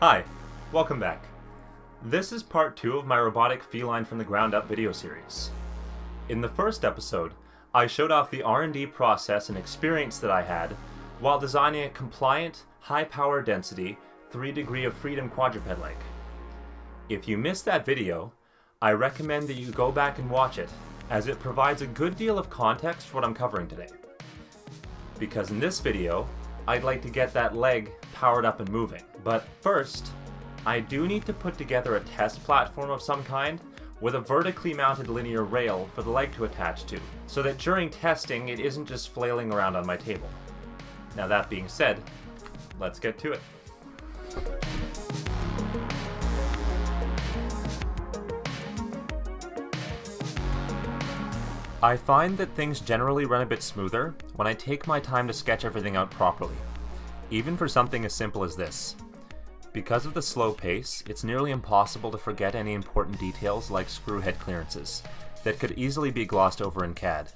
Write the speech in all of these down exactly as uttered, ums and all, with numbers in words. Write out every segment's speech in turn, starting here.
Hi, welcome back. This is part two of my robotic feline from the ground up video series. In the first episode, I showed off the R and D process and experience that I had while designing a compliant, high power density, three degree of freedom quadruped leg. If you missed that video, I recommend that you go back and watch it, as it provides a good deal of context for what I'm covering today. Because in this video, I'd like to get that leg powered up and moving. But first, I do need to put together a test platform of some kind with a vertically mounted linear rail for the leg to attach to, so that during testing it isn't just flailing around on my table. Now that being said, let's get to it. I find that things generally run a bit smoother when I take my time to sketch everything out properly, even for something as simple as this. Because of the slow pace, it's nearly impossible to forget any important details like screw head clearances that could easily be glossed over in C A D.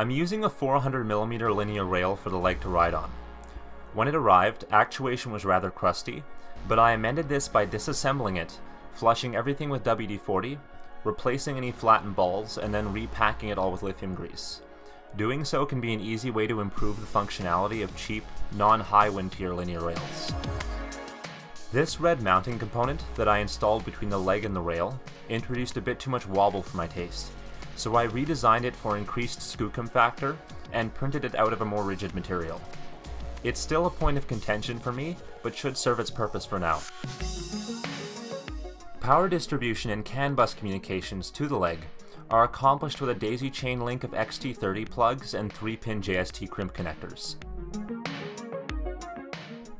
I'm using a four hundred millimeter linear rail for the leg to ride on. When it arrived, actuation was rather crusty, but I amended this by disassembling it, flushing everything with W D forty, replacing any flattened balls, and then repacking it all with lithium grease. Doing so can be an easy way to improve the functionality of cheap, non-high wind tier linear rails. This red mounting component that I installed between the leg and the rail introduced a bit too much wobble for my taste, so I redesigned it for increased skookum factor and printed it out of a more rigid material. It's still a point of contention for me, but should serve its purpose for now. Power distribution and C A N bus communications to the leg are accomplished with a daisy chain link of X T thirty plugs and three pin J S T crimp connectors.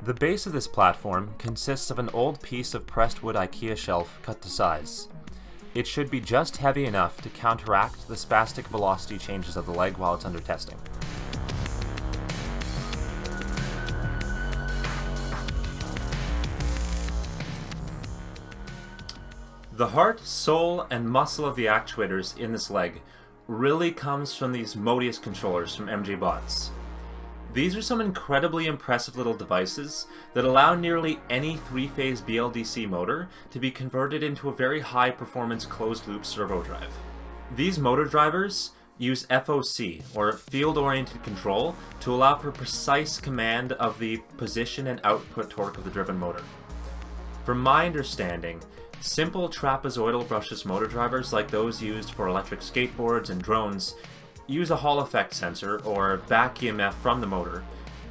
The base of this platform consists of an old piece of pressed wood IKEA shelf cut to size. It should be just heavy enough to counteract the spastic velocity changes of the leg while it's under testing. The heart, soul, and muscle of the actuators in this leg really comes from these Modius controllers from M J Bots. These are some incredibly impressive little devices that allow nearly any three phase B L D C motor to be converted into a very high-performance closed-loop servo drive. These motor drivers use F O C, or field-oriented control, to allow for precise command of the position and output torque of the driven motor. From my understanding, simple trapezoidal brushless motor drivers like those used for electric skateboards and drones use a Hall effect sensor, or back E M F from the motor,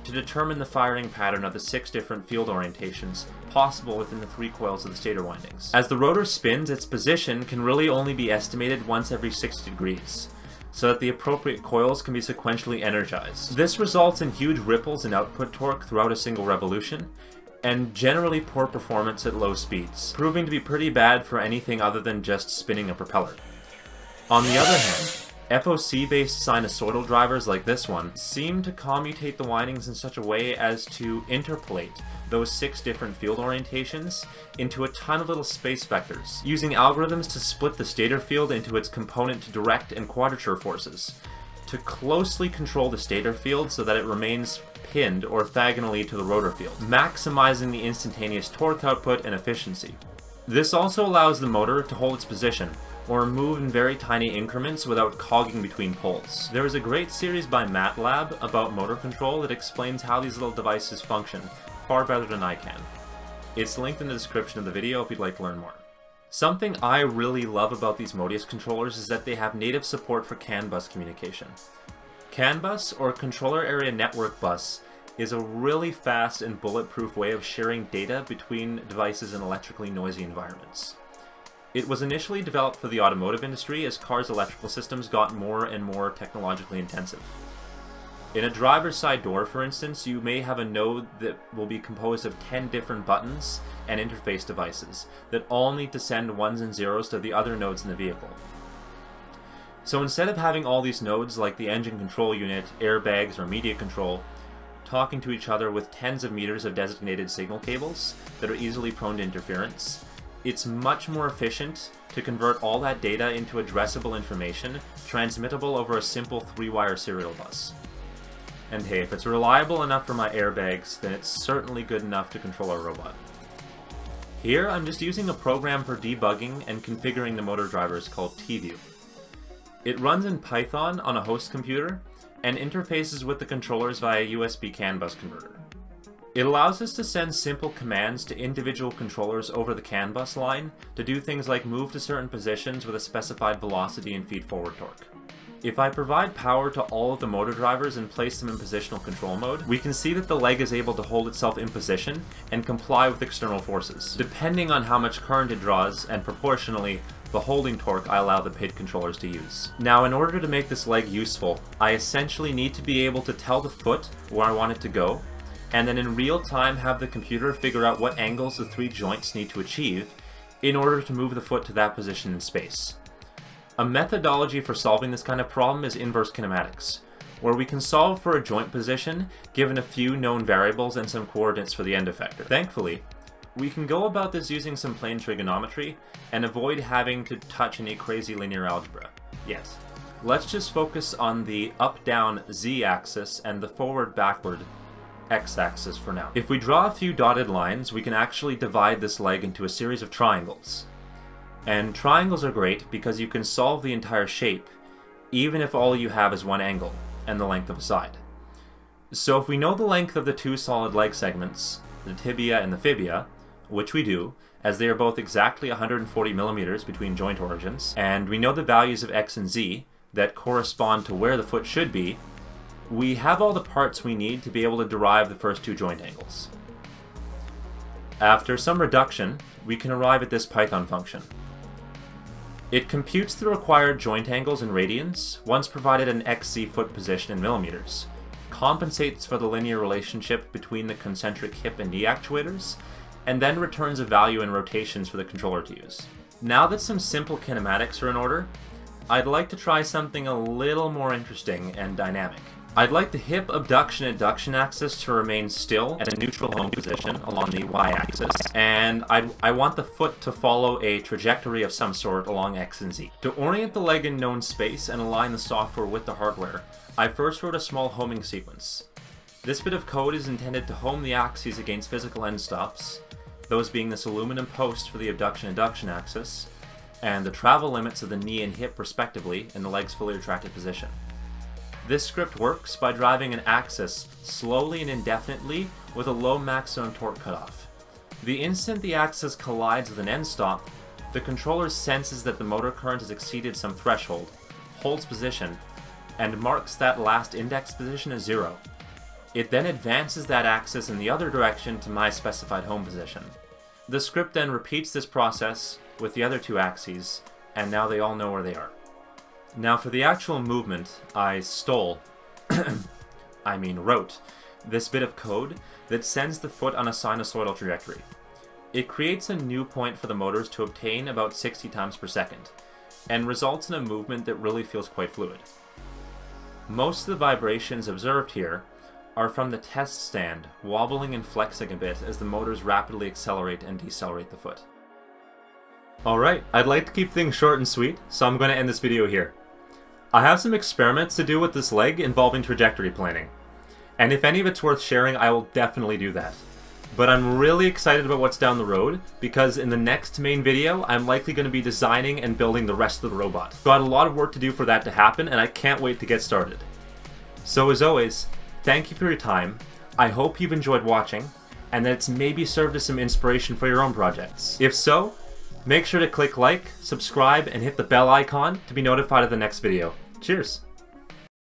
to determine the firing pattern of the six different field orientations possible within the three coils of the stator windings. As the rotor spins, its position can really only be estimated once every sixty degrees, so that the appropriate coils can be sequentially energized. This results in huge ripples in output torque throughout a single revolution, and generally poor performance at low speeds, proving to be pretty bad for anything other than just spinning a propeller. On the other hand, F O C-based sinusoidal drivers like this one seem to commutate the windings in such a way as to interpolate those six different field orientations into a ton of little space vectors, using algorithms to split the stator field into its component direct and quadrature forces, to closely control the stator field so that it remains pinned orthogonally to the rotor field, maximizing the instantaneous torque output and efficiency. This also allows the motor to hold its position, or move in very tiny increments without cogging between poles. There is a great series by MATLAB about motor control that explains how these little devices function, far better than I can. It's linked in the description of the video if you'd like to learn more. Something I really love about these Modius controllers is that they have native support for C A N bus communication. C A N bus, or Controller Area Network Bus, is a really fast and bulletproof way of sharing data between devices in electrically noisy environments. It was initially developed for the automotive industry as cars' electrical systems got more and more technologically intensive. In a driver's side door, for instance, you may have a node that will be composed of ten different buttons and interface devices that all need to send ones and zeros to the other nodes in the vehicle. So instead of having all these nodes like the engine control unit, airbags, or media control, talking to each other with tens of meters of designated signal cables that are easily prone to interference, it's much more efficient to convert all that data into addressable information transmittable over a simple three-wire serial bus. And hey, if it's reliable enough for my airbags, then it's certainly good enough to control our robot. Here, I'm just using a program for debugging and configuring the motor drivers called TView. It runs in Python on a host computer and interfaces with the controllers via U S B C A N bus converter. It allows us to send simple commands to individual controllers over the C A N bus line to do things like move to certain positions with a specified velocity and feed forward torque. If I provide power to all of the motor drivers and place them in positional control mode, we can see that the leg is able to hold itself in position and comply with external forces, depending on how much current it draws and proportionally the holding torque I allow the P I D controllers to use. Now, in order to make this leg useful, I essentially need to be able to tell the foot where I want it to go, and then in real time have the computer figure out what angles the three joints need to achieve in order to move the foot to that position in space. A methodology for solving this kind of problem is inverse kinematics, where we can solve for a joint position given a few known variables and some coordinates for the end effector. Thankfully, we can go about this using some plane trigonometry and avoid having to touch any crazy linear algebra. Yes. Let's just focus on the up-down z-axis and the forward-backward x-axis for now. If we draw a few dotted lines, we can actually divide this leg into a series of triangles. And triangles are great because you can solve the entire shape, even if all you have is one angle and the length of a side. So if we know the length of the two solid leg segments, the tibia and the fibula, which we do, as they are both exactly one hundred forty millimeters between joint origins, and we know the values of x and z that correspond to where the foot should be, we have all the parts we need to be able to derive the first two joint angles. After some reduction, we can arrive at this Python function. It computes the required joint angles in radians, once provided an xz foot position in millimeters, compensates for the linear relationship between the concentric hip and knee actuators, and then returns a value in rotations for the controller to use. Now that some simple kinematics are in order, I'd like to try something a little more interesting and dynamic. I'd like the hip abduction-adduction axis to remain still at a neutral home position along the y-axis, and I'd, I want the foot to follow a trajectory of some sort along x and z. To orient the leg in known space and align the software with the hardware, I first wrote a small homing sequence. This bit of code is intended to home the axes against physical end stops, those being this aluminum post for the abduction-adduction axis, and the travel limits of the knee and hip respectively in the leg's fully retracted position. This script works by driving an axis slowly and indefinitely with a low maximum torque cutoff. The instant the axis collides with an end stop, the controller senses that the motor current has exceeded some threshold, holds position, and marks that last index position as zero. It then advances that axis in the other direction to my specified home position. The script then repeats this process with the other two axes, and now they all know where they are. Now for the actual movement, I stole, I mean wrote, this bit of code that sends the foot on a sinusoidal trajectory. It creates a new point for the motors to obtain about sixty times per second, and results in a movement that really feels quite fluid. Most of the vibrations observed here are from the test stand, wobbling and flexing a bit as the motors rapidly accelerate and decelerate the foot. Alright, I'd like to keep things short and sweet, so I'm going to end this video here. I have some experiments to do with this leg involving trajectory planning, and if any of it's worth sharing, I will definitely do that. But I'm really excited about what's down the road, because in the next main video, I'm likely going to be designing and building the rest of the robot. Got a lot of work to do for that to happen, and I can't wait to get started. So as always, thank you for your time, I hope you've enjoyed watching, and that it's maybe served as some inspiration for your own projects. If so, make sure to click like, subscribe, and hit the bell icon to be notified of the next video. Cheers!